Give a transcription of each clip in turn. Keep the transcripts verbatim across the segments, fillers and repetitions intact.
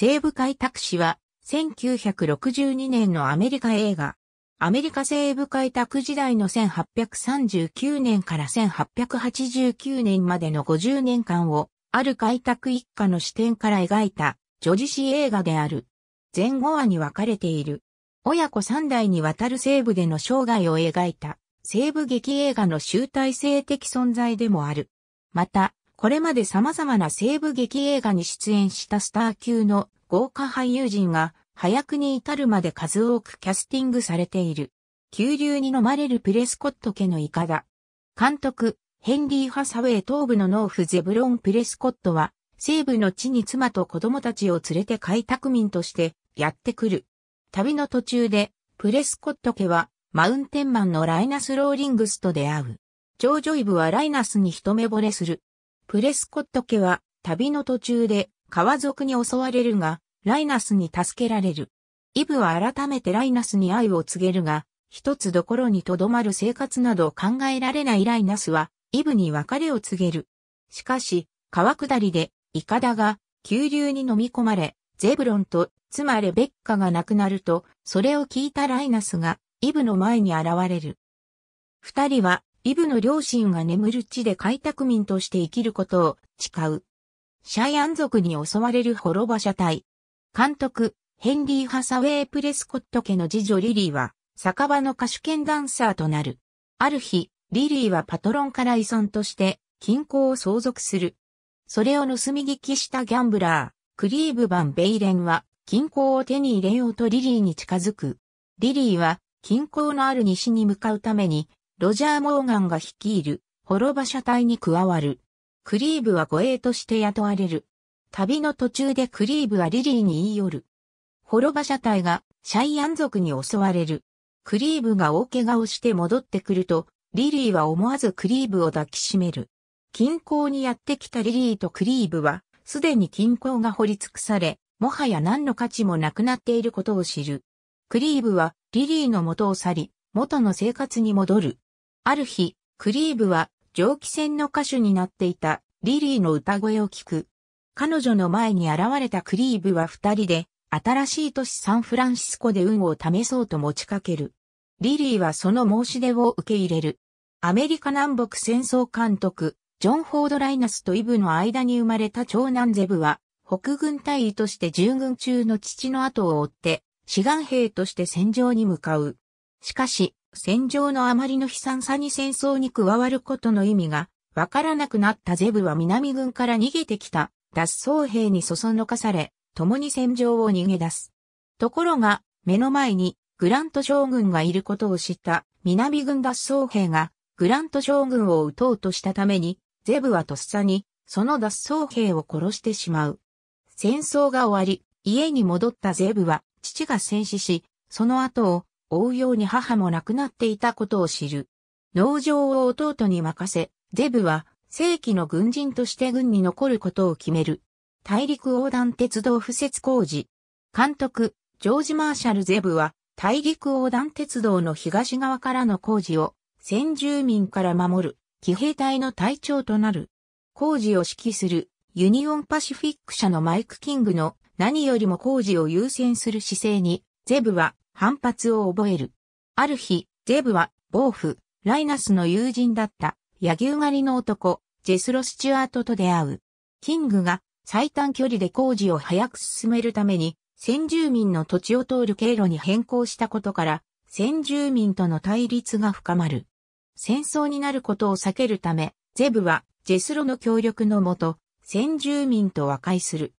西部開拓史はせんきゅうひゃくろくじゅうにねんのアメリカ映画。アメリカ西部開拓時代のせんはっぴゃくさんじゅうきゅうねんからせんはっぴゃくはちじゅうきゅうねんまでのごじゅうねんかんをある開拓一家の視点から描いた叙事詩映画である。前後話に分かれている。親子三代にわたる西部での生涯を描いた西部劇映画の集大成的存在でもある。また、これまで様々な西部劇映画に出演したスター級の豪華俳優陣が端役に至るまで数多くキャスティングされている。急流に飲まれるプレスコット家のイカダ。監督、ヘンリー・ハサウェイ東部の農夫ゼブロン・プレスコットは、西部の地に妻と子供たちを連れて開拓民としてやってくる。旅の途中で、プレスコット家は、マウンテンマンのライナス・ローリングスと出会う。ジョージョイブはライナスに一目惚れする。プレスコット家は、旅の途中で、川賊に襲われるが、ライナスに助けられる。イブは改めてライナスに愛を告げるが、一つどころに留まる生活など考えられないライナスは、イブに別れを告げる。しかし、川下りで、イカダが、急流に飲み込まれ、ゼブロンと、妻レベッカが亡くなると、それを聞いたライナスが、イブの前に現れる。二人は、イブの両親が眠る地で開拓民として生きることを誓う。シャイアン族に襲われる滅馬車隊。監督、ヘンリー・ハサウェイ・プレスコット家の次女リリーは、酒場の歌手兼ダンサーとなる。ある日、リリーはパトロンから遺産として、金庫を相続する。それを盗み聞きしたギャンブラー、クリーブ・バン・ベイレンは、金庫を手に入れようとリリーに近づく。リリーは、金庫のある西に向かうために、ロジャー・モーガンが率いる、滅馬車隊に加わる。クリーブは護衛として雇われる。旅の途中でクリーブはリリーに言い寄る。滅馬車隊がシャイアン族に襲われる。クリーブが大怪我をして戻ってくると、リリーは思わずクリーブを抱きしめる。金庫にやってきたリリーとクリーブは、すでに金庫が掘り尽くされ、もはや何の価値もなくなっていることを知る。クリーブはリリーの元を去り、元の生活に戻る。ある日、クリーブは蒸気船の歌手になっていたリリーの歌声を聞く。彼女の前に現れたクリーブは二人で新しい都市サンフランシスコで運を試そうと持ちかける。リリーはその申し出を受け入れる。アメリカ南北戦争監督、ジョン・フォード・ライナスとイブの間に生まれた長男ゼブは、北軍大尉として従軍中の父の後を追って、志願兵として戦場に向かう。しかし、戦場のあまりの悲惨さに戦争に加わることの意味が、わからなくなったゼブは南軍から逃げてきた。脱走兵にそそのかされ、共に戦場を逃げ出す。ところが、目の前にグラント将軍がいることを知った南軍脱走兵が、グラント将軍を撃とうとしたために、ゼブはとっさに、その脱走兵を殺してしまう。戦争が終わり、家に戻ったゼブは、父が戦死し、その後を追うように母も亡くなっていたことを知る。農場を弟に任せ、ゼブは、正規の軍人として軍に残ることを決める。大陸横断鉄道敷設工事。監督、ジョージ・マーシャル・ゼブは、大陸横断鉄道の東側からの工事を、先住民から守る、騎兵隊の隊長となる。工事を指揮する、ユニオン・パシフィック社のマイク・キングの、何よりも工事を優先する姿勢に、ゼブは、反発を覚える。ある日、ゼブは、暴婦、ライナスの友人だった。野牛狩りの男、ジェスロ・スチュアートと出会う。キングが最短距離で工事を早く進めるために、先住民の土地を通る経路に変更したことから、先住民との対立が深まる。戦争になることを避けるため、ゼブはジェスロの協力のもと、先住民と和解する。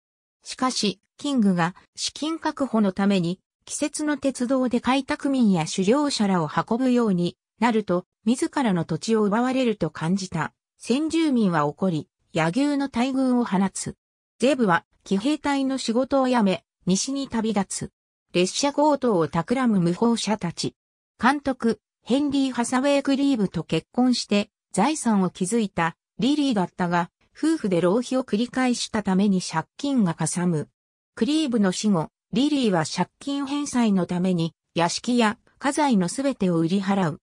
しかし、キングが資金確保のために、季節の鉄道で開拓民や狩猟者らを運ぶように、なると、自らの土地を奪われると感じた。先住民は怒り、野牛の大群を放つ。ゼブは、騎兵隊の仕事を辞め、西に旅立つ。列車強盗を企む無法者たち。監督、ヘンリー・ハサウェイ・クリーブと結婚して、財産を築いた、リリーだったが、夫婦で浪費を繰り返したために借金がかさむ。クリーブの死後、リリーは借金返済のために、屋敷や家財のすべてを売り払う。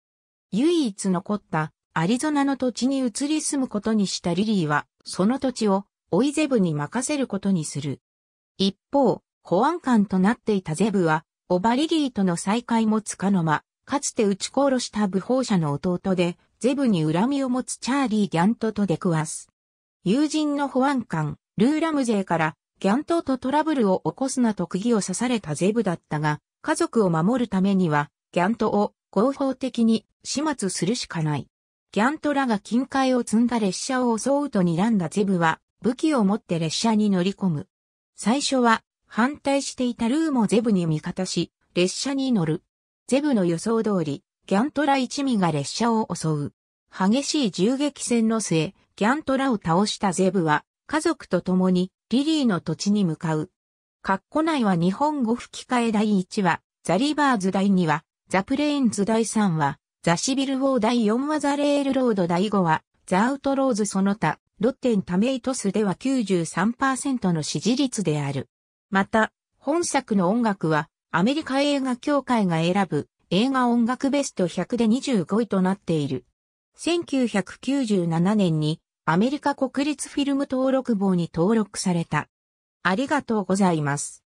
唯一残ったアリゾナの土地に移り住むことにしたリリーは、その土地をオイゼブに任せることにする。一方、保安官となっていたゼブは、オバリギーとの再会もつかの間、かつて撃ち殺した武法者の弟で、ゼブに恨みを持つチャーリー・ギャントと出くわす。友人の保安官、ルー・ラムゼーから、ギャントとトラブルを起こすなと釘を刺されたゼブだったが、家族を守るためには、ギャントを合法的に始末するしかない。ギャントらが金塊を積んだ列車を襲うと睨んだゼブは、武器を持って列車に乗り込む。最初は、反対していたルーもゼブに味方し、列車に乗る。ゼブの予想通り、ギャントら一味が列車を襲う。激しい銃撃戦の末、ギャントらを倒したゼブは、家族と共にリリーの土地に向かう。括弧内は日本語吹き替えだいいちわ、ザ・リバーズだいにわ、ザ・プレインズだいさんわ、ザ・シビル・ウォーだいよんわ、ザ・レールロードだいごわ、ザ・アウトローズその他、ロッテン・タメイトスでは きゅうじゅうさんパーセント の支持率である。また、本作の音楽は、アメリカ映画協会が選ぶ映画音楽ベストひゃくでにじゅうごいとなっている。せんきゅうひゃくきゅうじゅうななねんに、アメリカ国立フィルム登録簿に登録された。ありがとうございます。